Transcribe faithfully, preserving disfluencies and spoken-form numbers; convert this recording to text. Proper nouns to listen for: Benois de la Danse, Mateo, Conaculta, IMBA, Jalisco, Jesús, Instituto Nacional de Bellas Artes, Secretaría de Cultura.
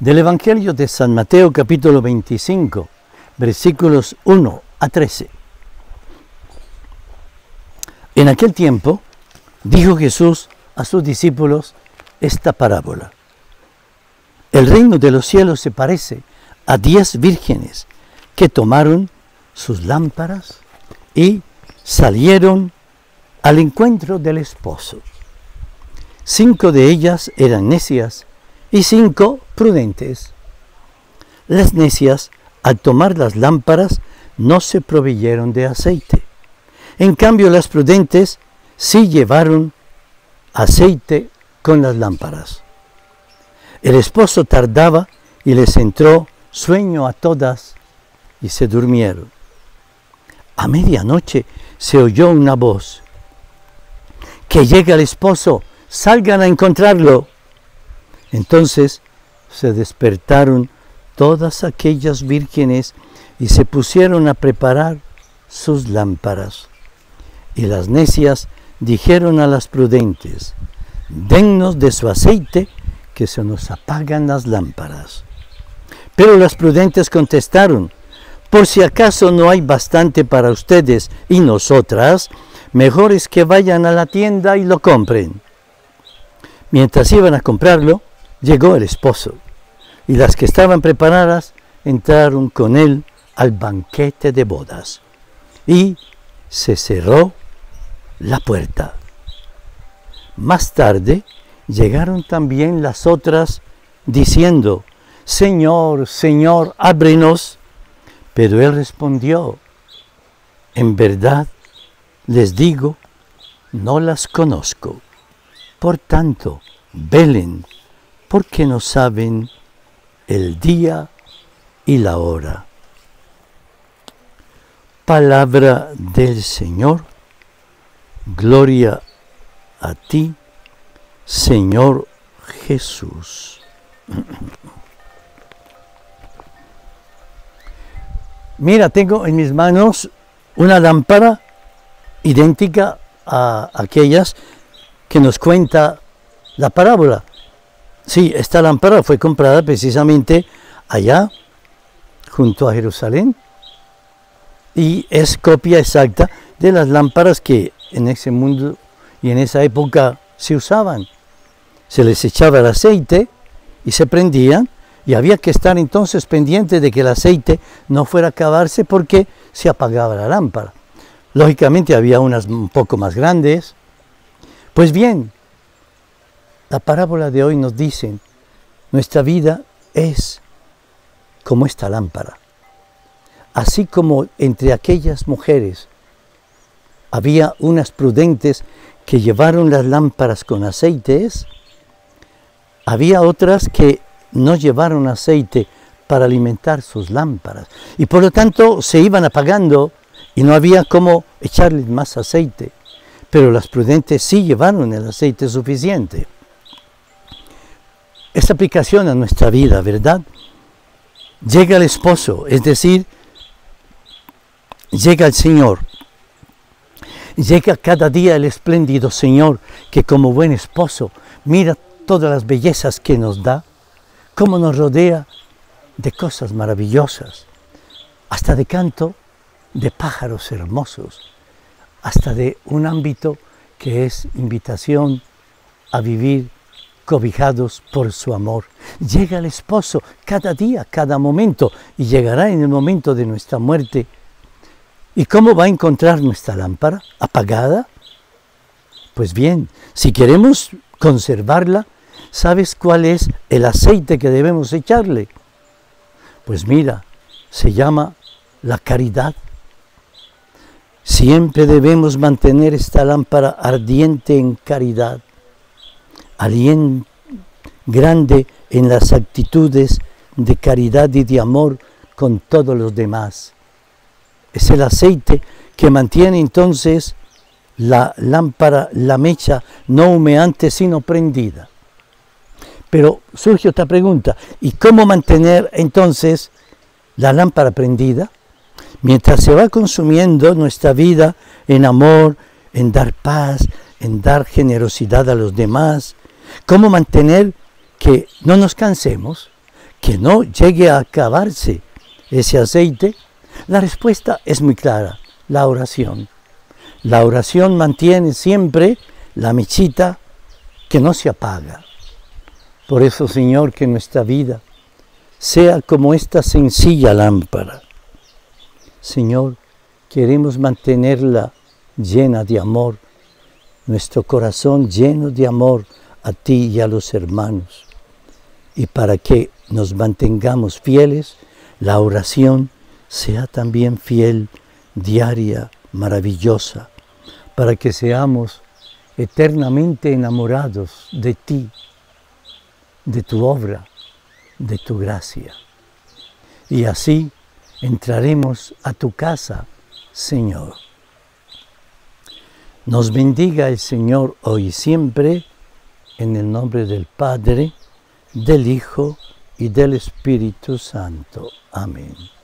Del Evangelio de San Mateo, capítulo veinticinco, versículos uno a trece. En aquel tiempo, dijo Jesús a sus discípulos esta parábola. El reino de los cielos se parece a diez vírgenes que tomaron sus lámparas y salieron al encuentro del esposo. Cinco de ellas eran necias y cinco prudentes. Las necias, al tomar las lámparas, no se proveyeron de aceite. En cambio, las prudentes sí llevaron aceite con las lámparas. El esposo tardaba y les entró sueño a todas y se durmieron. A medianoche se oyó una voz: «Que llega el esposo, salgan a encontrarlo». Entonces se despertaron todas aquellas vírgenes y se pusieron a preparar sus lámparas. Y las necias dijeron a las prudentes: «Dennos de su aceite, que se nos apagan las lámparas». Pero las prudentes contestaron: «Por si acaso no hay bastante para ustedes y nosotras, mejor es que vayan a la tienda y lo compren». Mientras iban a comprarlo, llegó el esposo, y las que estaban preparadas entraron con él al banquete de bodas, y se cerró la puerta. Más tarde llegaron también las otras, diciendo: «Señor, Señor, ábrenos». Pero él respondió: «En verdad les digo, no las conozco. Por tanto, velen, porque no saben el día y la hora». Palabra del Señor. Gloria a ti, Señor Jesús. Mira, tengo en mis manos una lámpara idéntica a aquellas que nos cuenta la parábola. Sí, esta lámpara fue comprada precisamente allá, junto a Jerusalén, y es copia exacta de las lámparas que en ese mundo y en esa época se usaban. Se les echaba el aceite y se prendían, y había que estar entonces pendiente de que el aceite no fuera a acabarse, porque se apagaba la lámpara. Lógicamente había unas un poco más grandes. Pues bien, la parábola de hoy nos dice: nuestra vida es como esta lámpara. Así como entre aquellas mujeres había unas prudentes que llevaron las lámparas con aceites, había otras que no llevaron aceite para alimentar sus lámparas, y por lo tanto se iban apagando y no había cómo echarles más aceite. Pero las prudentes sí llevaron el aceite suficiente. Esta aplicación a nuestra vida, ¿verdad? Llega el esposo, es decir, llega el Señor. Llega cada día el espléndido Señor, que como buen esposo mira todas las bellezas que nos da, cómo nos rodea de cosas maravillosas, hasta de canto de pájaros hermosos, hasta de un ámbito que es invitación a vivir cobijados por su amor. Llega el esposo cada día, cada momento, y llegará en el momento de nuestra muerte. ¿Y cómo va a encontrar nuestra lámpara apagada? Pues bien, si queremos conservarla, ¿sabes cuál es el aceite que debemos echarle? Pues mira, se llama la caridad. Siempre debemos mantener esta lámpara ardiente en caridad, alguien grande en las actitudes de caridad y de amor con todos los demás. Es el aceite que mantiene entonces la lámpara, la mecha, no humeante sino prendida. Pero surge otra pregunta: ¿y cómo mantener entonces la lámpara prendida? Mientras se va consumiendo nuestra vida en amor, en dar paz, en dar generosidad a los demás, ¿cómo mantener que no nos cansemos, que no llegue a acabarse ese aceite? La respuesta es muy clara, la oración. La oración mantiene siempre la mechita que no se apaga. Por eso, Señor, que nuestra vida sea como esta sencilla lámpara. Señor, queremos mantenerla llena de amor, nuestro corazón lleno de amor a ti y a los hermanos. Y para que nos mantengamos fieles, la oración sea también fiel, diaria, maravillosa, para que seamos eternamente enamorados de ti, de tu obra, de tu gracia. Y así entraremos a tu casa, Señor. Nos bendiga el Señor hoy y siempre, en el nombre del Padre, del Hijo y del Espíritu Santo. Amén.